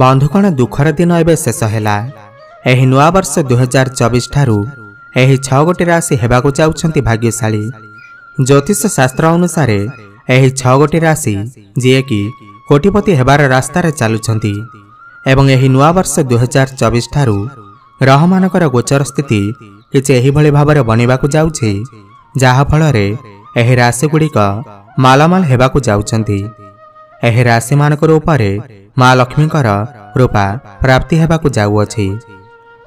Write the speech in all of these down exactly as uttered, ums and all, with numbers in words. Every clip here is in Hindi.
बंधुगण दुखर दिन एवं शेष हैला। यह नूआवर्ष दुई हजार चौबीस ठारू छोटी राशि होगा चाहते भाग्यशाली। ज्योतिष शास्त्र अनुसार यह छोटी राशि जी कि कोटिपति होबार रास्तार चलुंट एवं यह नूआवर्ष दुई हजार चौबीस ठारू ग्रह मानकर गोचर स्थिति किसी भाव में बनवाक जाऊे जहाँफल राशिगुड़िक मालामाल होगाकू जाउछंती। एहि राशि मानक रूपरे माँ लक्ष्मीकर कृपा प्राप्ति होगाकू जाउअछि।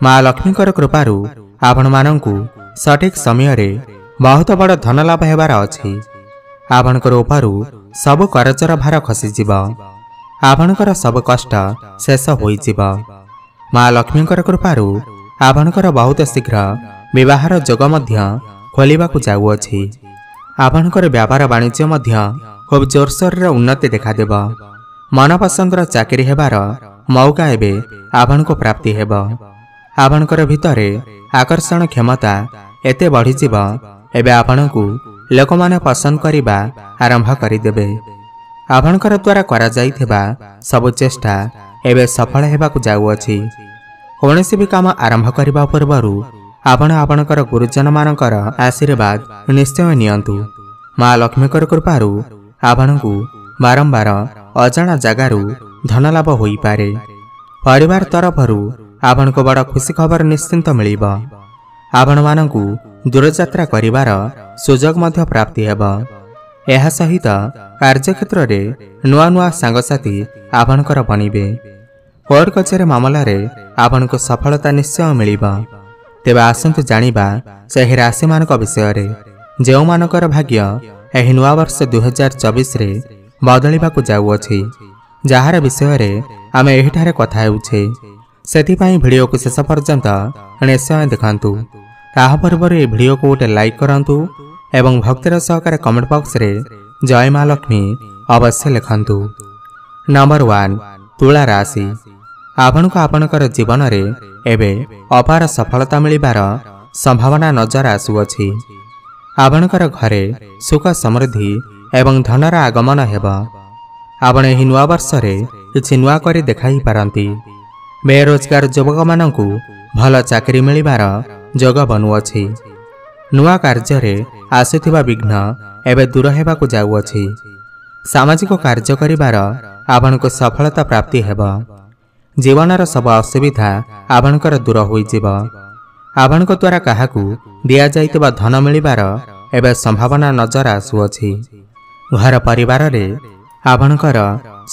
माँ लक्ष्मीकर कृपारू आपण मानंकू सठिक समय रे बहुत बड़ धन लाभ होबार अछि। आपणकर उपरू सब करचर भार खसीजिब। आपणकर सब कष्ट शेष होइजिब। माँ लक्ष्मीकर कृपारू आपणकर बहुत शीघ्र विवाहर जोग मध्य खोलिबाकू जाउअछि। आपणकर व्यापार वाणिज्य मध्य खूब जोरसोर उन्नति देखादेव। मनपसंदर चाकरी हेबार मौका एबे आपणको प्राप्ति हेब। आपणकर भितरे आकर्षण क्षमता एते बढ़िजिव एबे आपणको लोकमाने पसंद करिबा आरंभ करिदेबे। आपणकर द्वारा करा जाइथिबा सब चेष्टा एबे सफल हेबाकू जाउअछि। कोनोसी भी काम आरंभ करिबा पूर्वरु आपण आपणकर गुरुजन मानकर आशीर्वाद निश्चय नियंतु। माँ लक्ष्मीकर कृपारू आपणकू बारंबार अजाणा जगारू धन लाभ होई पारे। परिवार तरफरू आपणको बड़ खुशी खबर निश्चिंत मिलिब। आपण मानकू दूर यात्रा करिवार सुजोग मध्य प्राप्ति हेब। एहा सहित कार्यक्षेत्र रे नुआ नुआ सांगसाथी आपणकर बनिबे। कोर्ट कचेरी मामला रे आपणको सफलता निश्चय मिलिब। तेब आसतु जानिबा सही राशि मानक विषय रे जेउ मानकर भाग्य एही नुआ वर्ष दुई हजार चौबीस रे बदलिबाकू जाउअछि, जहार विषय रे आमे एहिठारे कथा हेउछे। सेथिपाई वीडियो को शेष पर्यंत निश्चय देखंतु। ताहा पूर्वरु ए वीडियो को गोटे लाइक करंतु एवं भक्तिर सहकारे कमेंट बॉक्स रे जय माँ लक्ष्मी अवश्य लिखंतु। नंबर वन, तुला राशि। आपणको आपणकर जीवन रे एबे अपार सफलता मिलिबार संभावना नजर आसुअछि। आपणकर घरे सुख समृद्धि एवं धनर आगमन हेब। आपण एही नुआ वर्ष रे किछि नुआ करी देखाई पारंती। बेरोजगार युवक मानंकू भल चाकरी मिलिबार जोग बनुअछि। नुआ कार्य रे आसुथिबा विघ्न एबे दूर हेबाकू जाउअछि। सामाजिक कार्य करिबार आपणको सफलता प्राप्ति हेब। जीवनर सब असुविधा आपणकर दूर होइजिब। आपणको द्वारा काहाकू दिया जाइतबा धन मिलिबार एबे संभावना नजर आसुअछि। घर परिवार रे आपणकर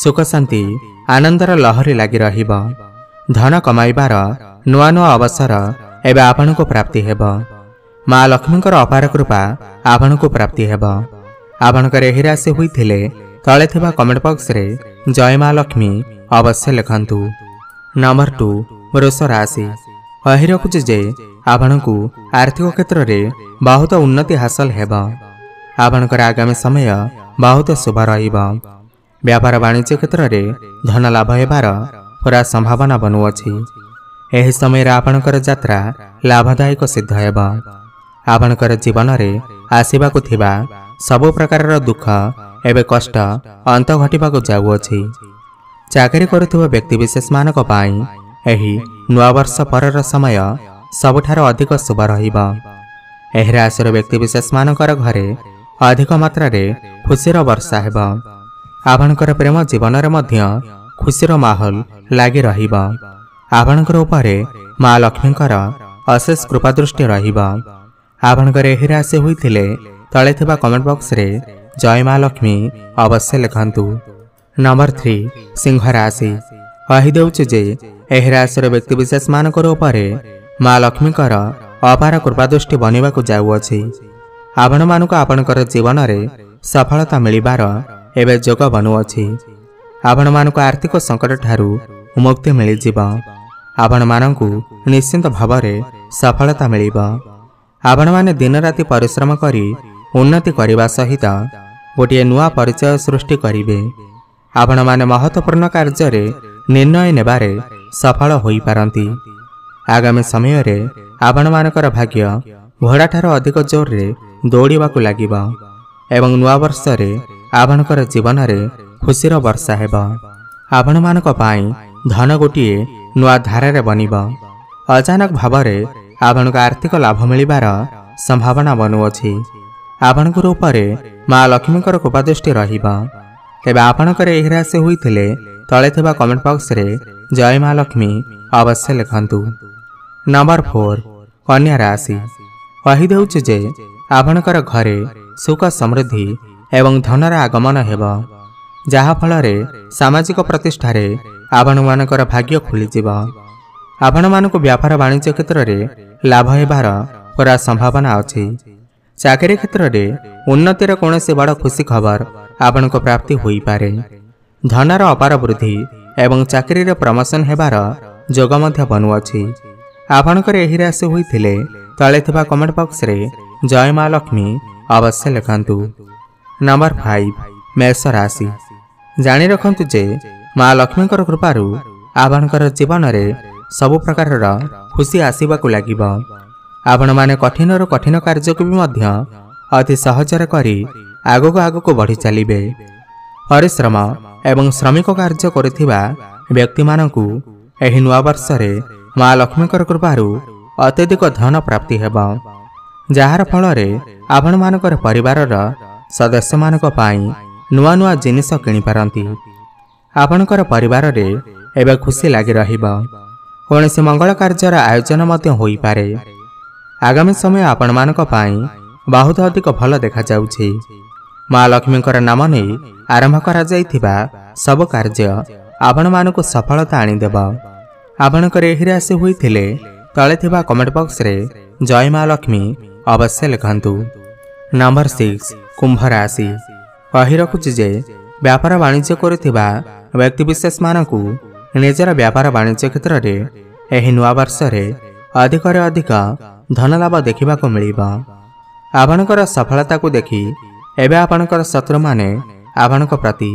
सुख शांति आनंदर लहरी लागि रहिब। धन कमाइबार नुआ नुआ अवसर एबे आपणको प्राप्ति हेब। माँ लक्ष्मीकर अपार कृपा आपणको प्राप्ति हेब। आपणकर एही राशि होइथिले तळे थिबा कमेंट बॉक्स रे जय माँ लक्ष्मी अवश्य लिखंतु। नंबर टू, वृष राशि। कही रखुचे जे आपणकू आर्थिक क्षेत्र में बहुत उन्नति हासिल हेब। आपणकर आगामी समय बहुत शुभ रहिब। व्यापार वाणिज्य क्षेत्र में धन लाभ हेबार पूरा संभावना बनुअछि। एही समय आपणकर यात्रा लाभदायक सिद्ध हेब। आपणकर जीवन में आसीबाकू थिबा सबु प्रकारर दुख एबे कष्ट अंत घटिबाकू जाउअछि। चाकरी करुथिबा व्यक्तिविशेष मानक पाई एही नूआवर्ष परर समय सबुठार अधिक शुभ रहिब। एही राशिर व्यक्तिविशेष मानकर घरे अधिक मात्रा रे खुशीर वर्षा हेब। आपणकर प्रेम जीवन रे मध्य खुशीर माहौल लागि रहिब। आपणकर उपरे माँ लक्ष्मीकर अशेष कृपा दृष्टि रहिब। आपणकर एही राशि होइथिले तळे थिबा कमेंट बॉक्स रे जय माँ लक्ष्मी अवश्य लिखंतु। नंबर थ्री, सिंह राशि। कहीदेउचे जे एही राशिर व्यक्तिविशेष मानक उपरे माँ लक्ष्मीकर अपार कृपा दृष्टि बनवाकू जाउअछि। आपण मानक आपणकर जीवन रे सफलता मिलिबार एबे जोग बनुअछि। आपण मानक आर्थिक संकट ठारू मुक्ति मिलिजिब। आपण मानकू निश्चिंत भावरे सफलता मिलिब। आपण माने दिन राति परिश्रम करी उन्नति करिबा सहित गोटे नुआ परिचय सृष्टि करिबे। आपण माने महत्वपूर्ण कार्य रे निर्णय नेबारे सफल होई पारंती। आगामी समय रे आपण मानकर भाग्य घोड़ाठार अधिक जोर रे दौड़िबाकू लागिब एवं नुआ वर्ष रे आपणकर जीवन रे खुशीर वर्षा हेब। आपण मानक पाई धन गोटे नुआ धारा बनब अचानक भाव में आपण को आर्थिक लाभ मिलबार संभावना बनुअछि। आपण रूपे माँ लक्ष्मी कृपा दृष्टि रेबे आपणकर यह राशि होते तले थोड़ा कमेंट बॉक्स रे जय माँ लक्ष्मी अवश्य लिखंतु। नंबर फोर कन्या राशि कहीदे जे आपणकर घरे सुख समृद्धि एवं धनर आगमन हेब जाफल सामाजिक प्रतिष्ठार आपण मानकर भाग्य खुलीजिव। आपण मानक व्यापार वाणिज्य क्षेत्र में लाभ होबार पूरा संभावना अच्छी। चाकरी क्षेत्र में उन्नतिर कौन से बड़ खुशी खबर आपण को प्राप्ति होई पारे। धनर अपार वृद्धि एवं चाकरी रे प्रमोशन हेबार जोग मध्य बनुअछि। आपणकर यही राशि होते तले थोड़ा कमेंट बॉक्स रे जय माँ लक्ष्मी अवश्य लिखंतु। नंबर फाइव मेष राशि जानी रखंतु जे माँ लक्ष्मी कृपारू आपणकर जीवन में सबु प्रकार खुशी आसवाकू लगे। आपण माने कठिन रू कठिन कार्य को भी अति सहजरे करी आगो को आगो को बढ़ी चलिए। परिश्रम एवं श्रमिक कार्य करिथिबा व्यक्ति मानकू एही नुआ वर्ष रे माँ लक्ष्मी कृपारू अत्यधिक धन प्राप्ति हेबा जार फल रे आपण मानकर परिवारर सदस्य मानक पाई नुआ नुआ जिनिस किनि पारंती। आपणकर परिवार रे एबे खुशी लागी रहिबा। कोनसे मंगल कार्यर आयोजन मते होई पारे। आगामी समय आपण मानक पाई बहुत अधिक भल देखा जाउछि। माँ लक्ष्मीकर नाम नहीं आरंभ करा जाइथिबा सब कार्य आपण मानक सफलता आनी देबा। आपणकर एही राशि होइथिले तले थिबा कमेंट बॉक्स रे जय माँ लक्ष्मी अवश्य लिखंतु। नंबर सिक्स कुंभ राशि कही रखुची जे व्यापार वाणिज्य करुवा व्यक्तिविशेष मानक निजर व्यापार वाणिज्य क्षेत्र में यह नुआ वर्ष रे अधिक रे अधिक धनलाभ देखा मिलबा। आपणकर सफलता को देखी एवं आपणकर शत्रु माने आपण प्रति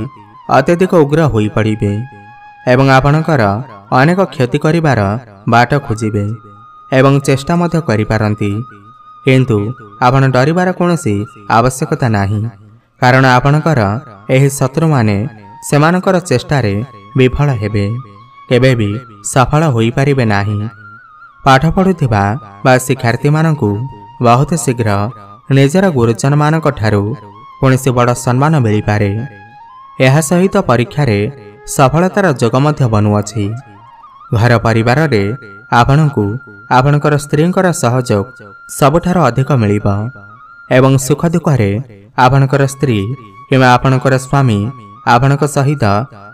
अत्यधिक उग्र हो पड़े एवं आपणकर अनेक क्षति करिबार बाट खोजिबे एवं चेष्टा मध्य करि पारंती। किंतु आपण डरिबार कोनोसी आवश्यकता नहीं कारण आपणकर एही शत्रु माने सेमानकर चेष्टारे विफल हेबे केबे भी सफल होई पारिबे नाही। पाठ पढुथिबा बा शिक्षार्थी मानकू बहुत शीघ्र निजर गुरुजन मानक ठारू कोनोसी बड़ सम्मान मिली पारे। एहा सहित परीक्षा रे सफलतार जोग मध्य बनुअछि। घर परिवार रे आपणकू आपणकर स्त्रींकर सहयोग सबुठार अधिक मिलिबा एवं सुख दुखरे आपणकर स्त्री किंवा आपणकर स्वामी आपणक सहित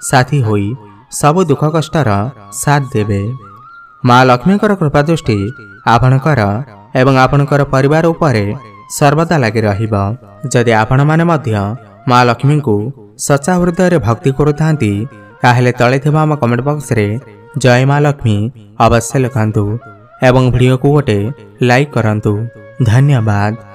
साथी होई सब दुख कष्टर साथ देबे। माँ लक्ष्मीकर कृपा दृष्टि आपणकर एवं आपणकर परिवार उपरे सर्वदा लागि रहिबा। जदि आपण माने मध्य माँ लक्ष्मी को सच्चा हृदय रे भक्ति करुथांती ताहेले तळे थिबा हम कमेंट बॉक्स रे जय माँ लक्ष्मी अवश्य लिखंतु एवं वीडियो को गोटे लाइक करंतु। धन्यवाद।